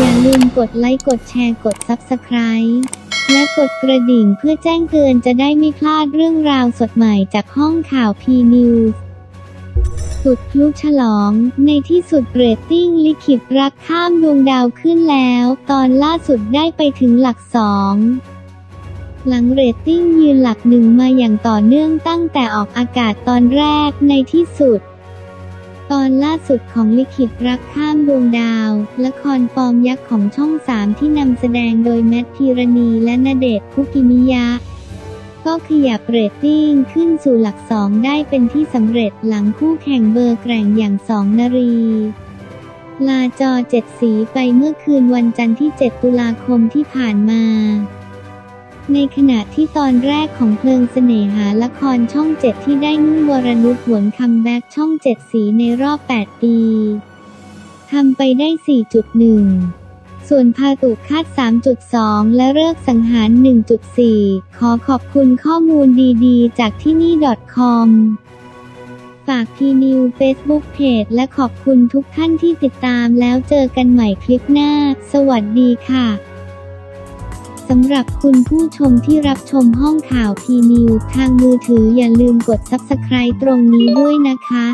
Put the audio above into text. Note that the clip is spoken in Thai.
อย่าลืมกดไลค์กดแชร์กด Subscribe และกดกระดิ่งเพื่อแจ้งเตือนจะได้ไม่พลาดเรื่องราวสดใหม่จากห้องข่าว P News สุดพลุฉลองในที่สุดเรตติ้งลิขิตรักข้ามดวงดาวขึ้นแล้วตอนล่าสุดได้ไปถึงหลัก2หลังเรตติ้งยืนหลัก1มาอย่างต่อเนื่องตั้งแต่ออกอากาศตอนแรกในที่สุดตอนล่าสุดของลิขิตรักข้ามดวงดาวละครฟอร์มยักษ์ของช่อง3ที่นำแสดงโดยแมทพิรณีและณเดชน์คุกิมิยะก็ขยับเรตติ้งขึ้นสู่หลัก2ได้เป็นที่สำเร็จหลังคู่แข่งเบอร์แกร่งอย่าง2นรีลาจอ7สีไปเมื่อคืนวันจันทร์ที่7ตุลาคมที่ผ่านมาในขณะที่ตอนแรกของเพลิงเสน่หาละครช่อง7ที่ได้นุ่นวรนุชหวนคัมแบ็กช่อง7สีในรอบ8ปีทำไปได้ 4.1 ส่วนพาตุคาด 3.2 และเลิกสังหาร 1.4 ขอขอบคุณข้อมูลดีๆจาก Teenee.com ฝาก P News Facebook Page และขอบคุณทุกท่านที่ติดตามแล้วเจอกันใหม่คลิปหน้าสวัสดีค่ะสำหรับคุณผู้ชมที่รับชมห้องข่าว P News ทางมือถืออย่าลืมกด Subscribe ตรงนี้ด้วยนะคะ